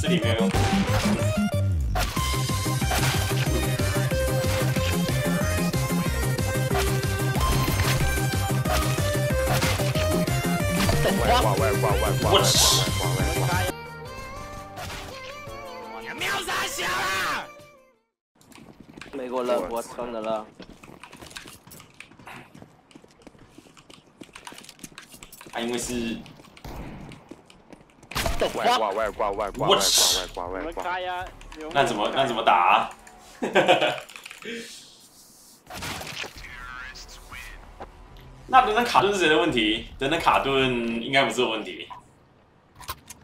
这里没有用。我去！你瞄啥小啊？没过了，我操你了！ 他因为是，我去，那怎么打？那等等卡顿是谁的问题？等等卡顿应该不是我问题，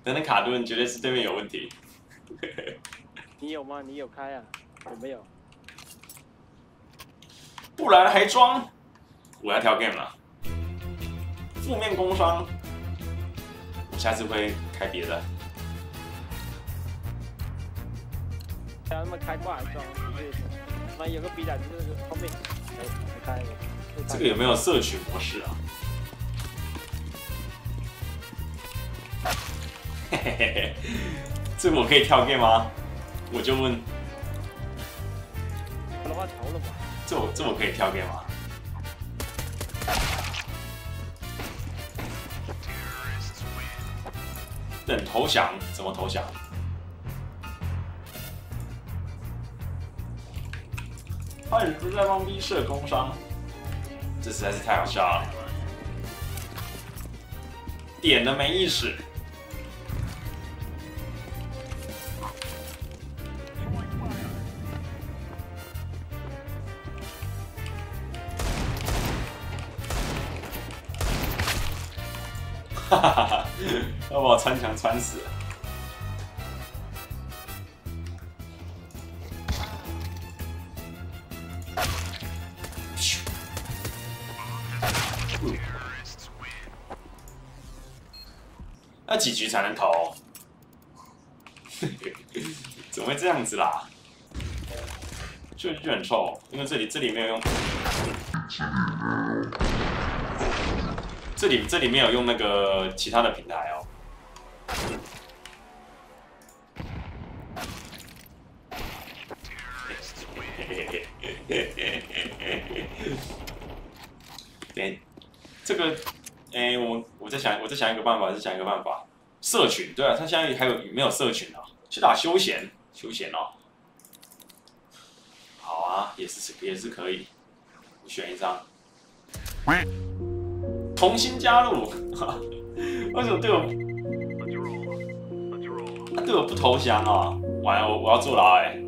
等等卡顿绝对是对面有问题。你有吗？你有开啊？我没有，不然还装？我要跳 game 了。 负面工伤，我下次会开别的。他们开挂装，那有个笔杆就是方便，开一个。这个有没有社群模式啊？嘿嘿嘿，这个我可以跳 game 吗？我就问。这我可以跳 game 吗？ 等投降？怎么投降？他也不是在帮逼社工伤，这实在是太好笑了。点的没意识。哈哈哈。 要把我穿墙穿死了！要几局才能投？怎么会这样子啦？就很臭，因为这里没有用，这里没有用那个其他的平台哦。 对，这个，哎、欸，我在想一个办法，社群，对啊，他现在还有没有社群啊？去打休闲哦。好啊，也是可以。我选一张，重新加入。为什么对我？ 他对我不投降啊！完了，我要坐牢哎、欸！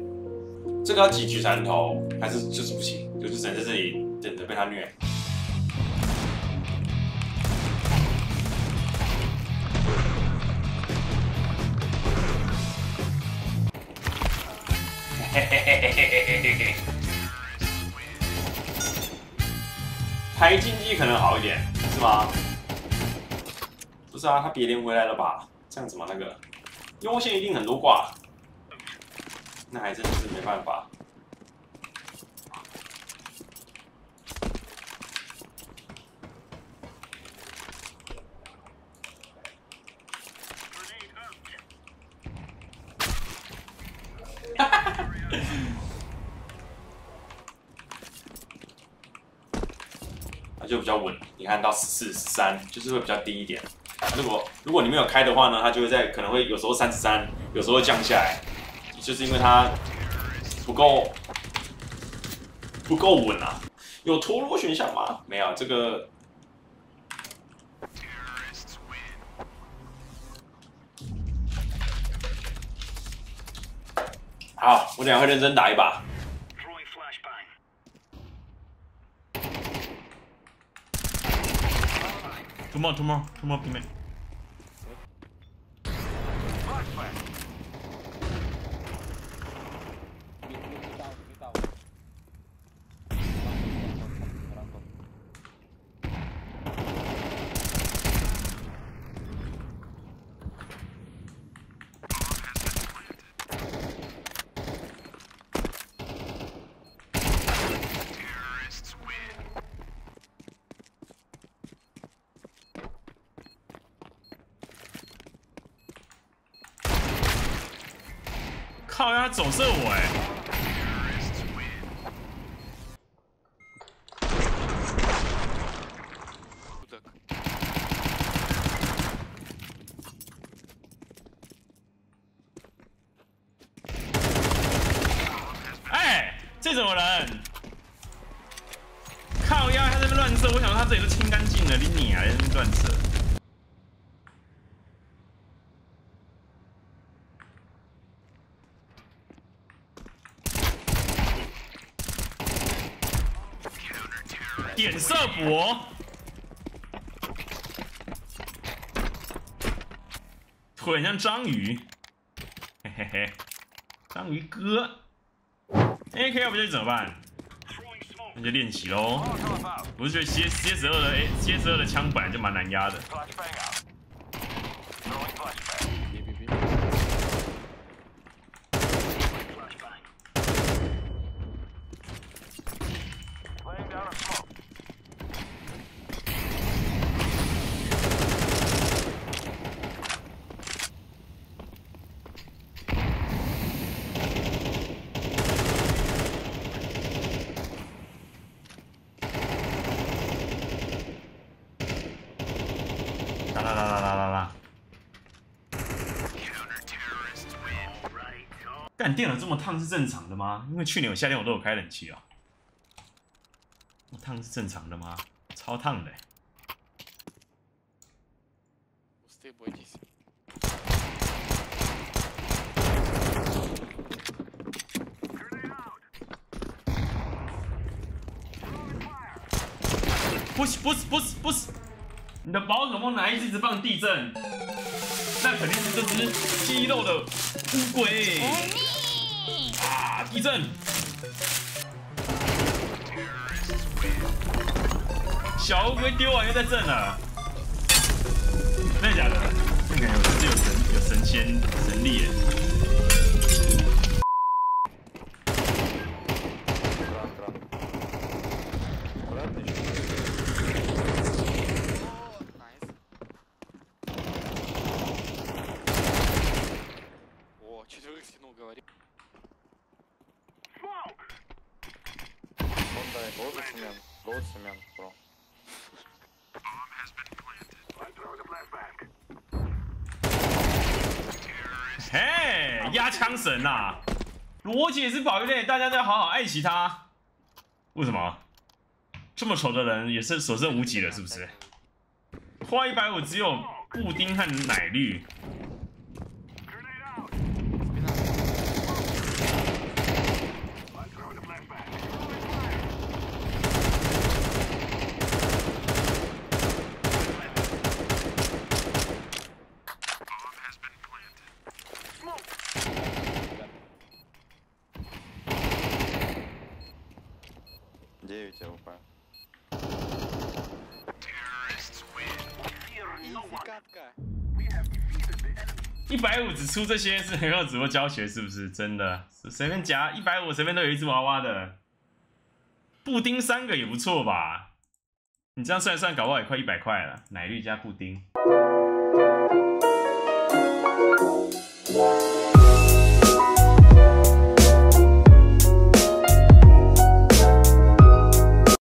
这个要几局才能投？还是就是不行？就是只能在这里等着被他虐。嘿嘿嘿嘿嘿嘿嘿！排竞技可能好一点，是吗？不是啊，他别连回来了吧？这样子嘛，那个。 优先一定很多挂，那还真的是没办法。哈哈哈！那就比较稳，你看到14、13，就是会比较低一点。 如果你没有开的话呢，它就会可能会有时候33，有时候降下来，就是因为它不够稳啊。有陀螺选项吗？没有，这个好，我等一下会认真打一把。 Two more, be made. 靠，他走射我哎！ 这种人，靠腰，他这边乱射，我想他这里都清干净了，你你还在那边乱射。点射博，腿很像章鱼，嘿嘿嘿，章鱼哥。 AK 要不就怎么办？那就练习喽。我是觉得 CS12的枪本来就蛮难压的。干电脑这么烫是正常的吗？因为去年我夏天我都有开冷气啊，烫是正常的吗？超烫的、欸。不是，你的宝可梦哪一只一直放地震？那肯定是这只肌肉的乌龟。 啊！地震！小乌龟丢完又在震了，真的假的？这个有神仙神力耶！我去，这个行动给我。 Load cement, bro. Bomb has been planted. I throw the black back. Hey, 压枪神呐！罗姐是保育类，大家都要好好爱惜她。为什么？这么丑的人也是所剩无几了，是不是？花150只有布丁和奶绿。 150只出这些是很有直播教学，是不是真的？随便夹150，随便都有一只娃娃的。布丁3个也不错吧？你这样算一算，搞不好也快100块了。奶绿加布丁。